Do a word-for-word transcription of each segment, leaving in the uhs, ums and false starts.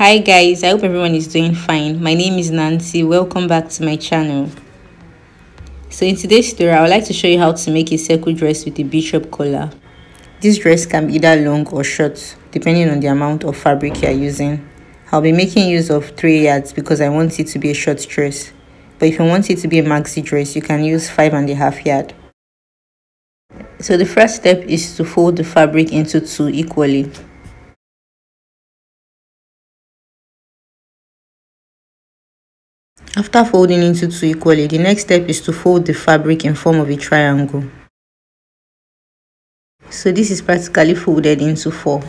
Hi guys, I hope everyone is doing fine. My name is Nancy. Welcome back to my channel. So in today's tutorial, I would like to show you how to make a circle dress with a bishop collar. This dress can be either long or short depending on the amount of fabric you are using. I'll be making use of three yards because I want it to be a short dress, but if you want it to be a maxi dress, you can use five and a half yard. So the first step is to fold the fabric into two equally. After folding into two equally, the next step is to fold the fabric in form of a triangle. So this is practically folded into four.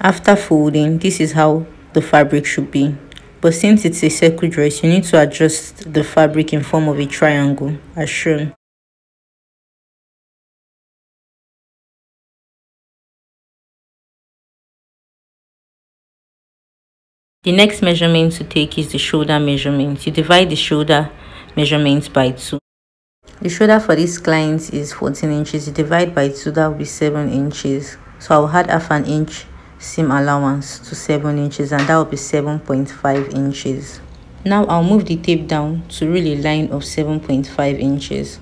After folding, this is how the fabric should be. But since it's a circle dress, you need to adjust the fabric in form of a triangle, as shown. The next measurement to take is the shoulder measurement. You divide the shoulder measurement by two. The shoulder for this client is fourteen inches. You divide by two, that will be seven inches. So I'll add half an inch seam allowance to seven inches, and that will be seven point five inches. Now I'll move the tape down to rule a line of seven point five inches.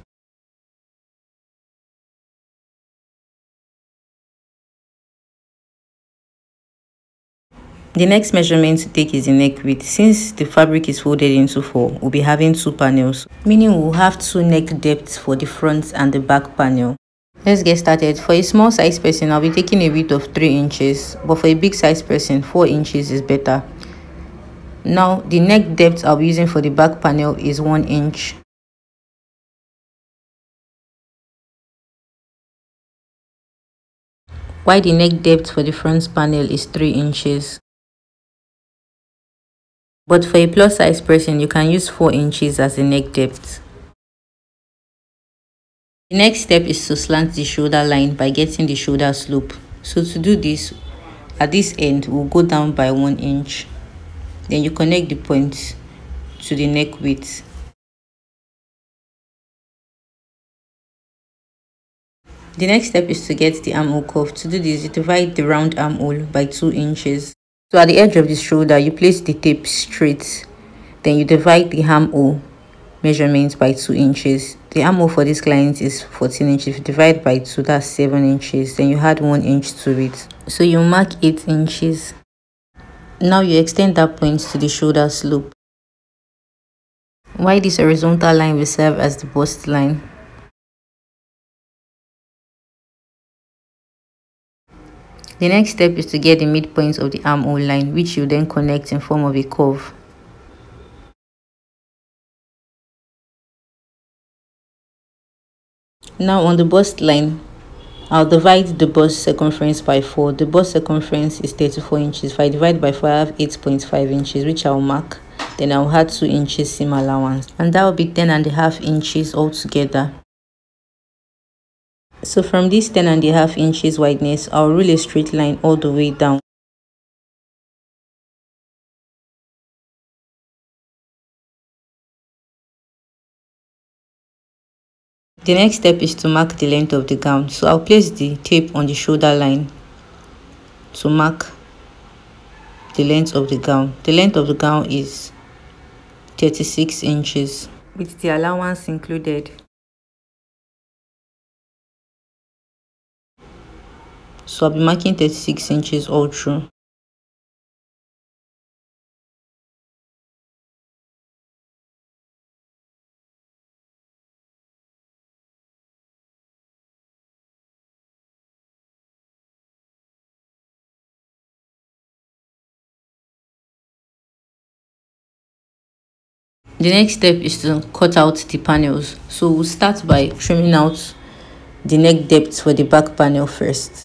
The next measurement to take is the neck width. Since the fabric is folded into four, we'll be having two panels, meaning we'll have two neck depths for the front and the back panel. Let's get started. For a small size person, I'll be taking a width of three inches, but for a big size person, four inches is better. Now, the neck depth I'll be using for the back panel is one inch. While the neck depth for the front panel is three inches. But for a plus size person, you can use four inches as the neck depth. The next step is to slant the shoulder line by getting the shoulder slope. So to do this, at this end, we'll go down by one inch. Then you connect the points to the neck width. The next step is to get the armhole curve. To do this, you divide the round armhole by two inches. So at the edge of the shoulder, you place the tape straight, then you divide the armhole measurements by two inches. The armhole for this client is fourteen inches. If you divide by two, that's seven inches, then you add one inch to it. So you mark eight inches. Now you extend that point to the shoulder slope. While this horizontal line will serve as the bust line. The next step is to get the midpoint of the armhole line, which you then connect in form of a curve. Now on the bust line, I'll divide the bust circumference by four. The bust circumference is thirty-four inches. If I divide by four, I have eight point five inches, which I'll mark. Then I'll add two inches seam allowance, and that will be ten and a half inches altogether. So from this ten and a half inches wideness, I'll rule a straight line all the way down. The next step is to mark the length of the gown. So I'll place the tape on the shoulder line to mark the length of the gown. The length of the gown is thirty-six inches with the allowance included. So I'll be marking thirty-six inches all through. The next step is to cut out the panels. So we'll start by trimming out the neck depth for the back panel first.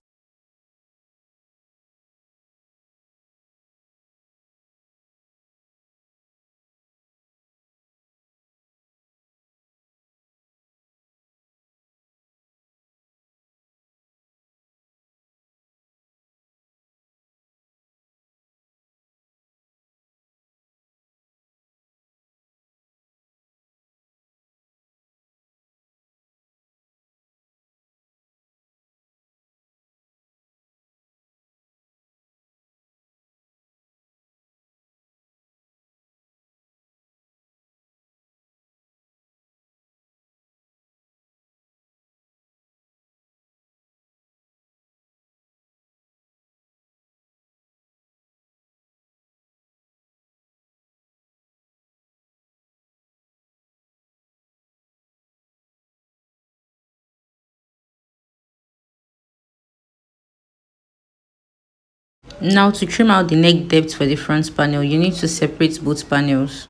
Now to trim out the neck depth for the front panel, you need to separate both panels.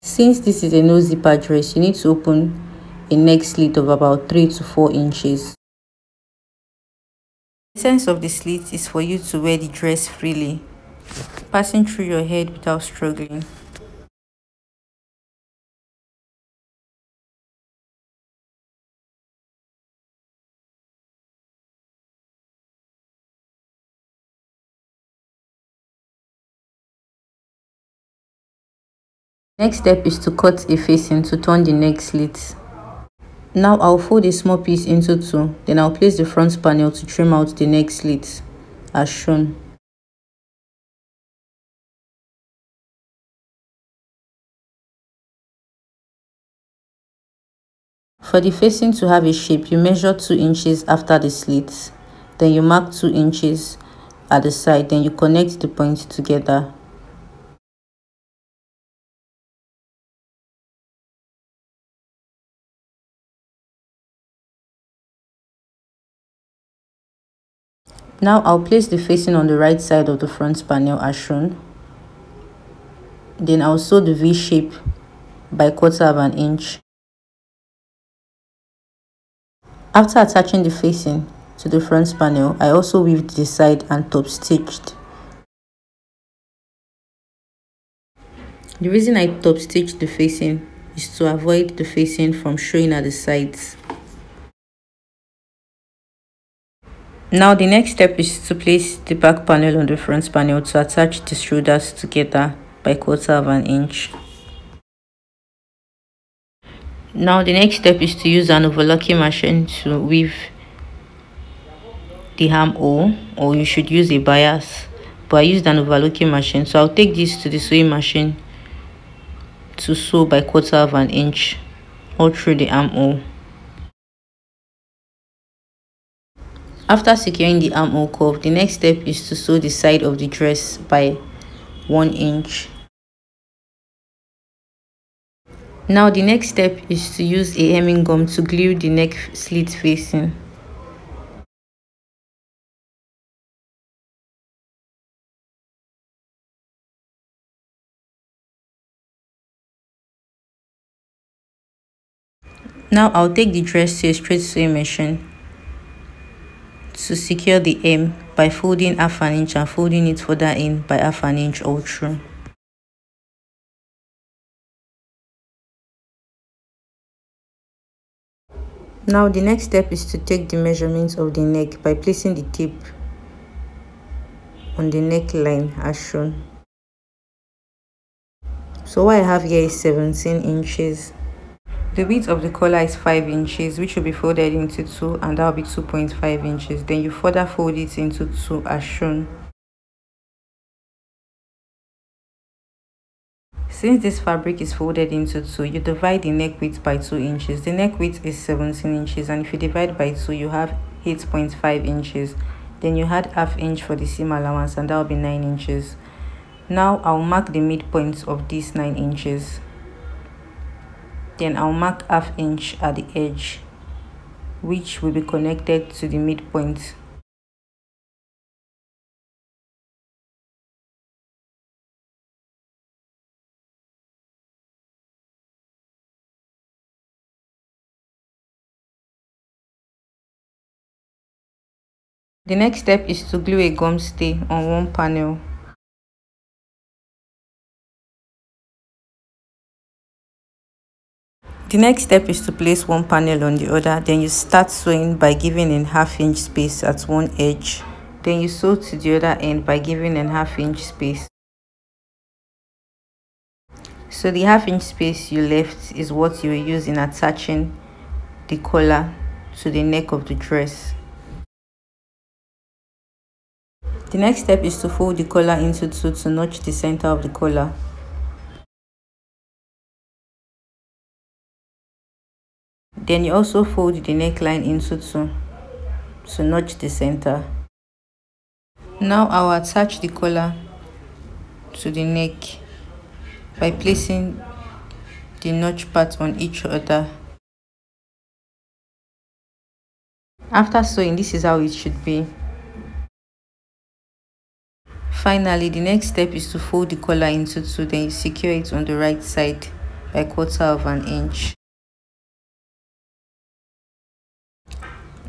Since this is a no zipper dress, you need to open a neck slit of about three to four inches. The essence of the slit is for you to wear the dress freely, passing through your head without struggling. Next step is to cut a facing to turn the neck slit. Now I'll fold a small piece into two, then I'll place the front panel to trim out the neck slit, as shown. For the facing to have a shape, you measure two inches after the slit, then you mark two inches at the side, then you connect the points together. Now I'll place the facing on the right side of the front panel as shown. Then I'll sew the V shape by quarter of an inch. After attaching the facing to the front panel, I also weaved the side and top stitched. The reason I top stitched the facing is to avoid the facing from showing at the sides. Now the next step is to place the back panel on the front panel to attach the shoulders together by quarter of an inch. Now the next step is to use an overlocking machine to weave the armhole, or you should use a bias, but I used an overlocking machine, so I'll take this to the sewing machine to sew by quarter of an inch all through the armhole. After securing the armhole curve, the next step is to sew the side of the dress by one inch. Now the next step is to use a hemming gum to glue the neck slit facing. Now I'll take the dress to a straight sewing machine to secure the hem by folding half an inch and folding it further in by half an inch all through. Now the next step is to take the measurements of the neck by placing the tape on the neckline as shown. So what I have here is seventeen inches. The width of the collar is five inches, which will be folded into two, and that will be two point five inches. Then you further fold it into two as shown. Since this fabric is folded into two, you divide the neck width by two inches. The neck width is seventeen inches, and if you divide by two, you have eight point five inches. Then you add half inch for the seam allowance, and that will be nine inches. Now I'll mark the midpoint of these nine inches. Then I'll mark half inch at the edge, which will be connected to the midpoint. The next step is to glue a gum stay on one panel. The next step is to place one panel on the other, then you start sewing by giving in half inch space at one edge. Then you sew to the other end by giving in half inch space. So the half inch space you left is what you will use in attaching the collar to the neck of the dress. The next step is to fold the collar into two to notch the center of the collar. Then you also fold the neckline into two to notch the center. Now I'll attach the collar to the neck by placing the notch parts on each other. After sewing, this is how it should be. Finally, the next step is to fold the collar into two, then you secure it on the right side by quarter of an inch.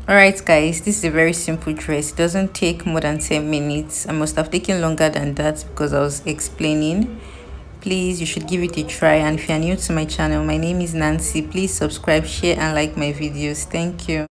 Alright guys, this is a very simple dress. It doesn't take more than ten minutes. I must have taken longer than that because I was explaining. Please, you should give it a try, and if you are new to my channel, my name is Nancy. Please subscribe, share and like my videos. Thank you.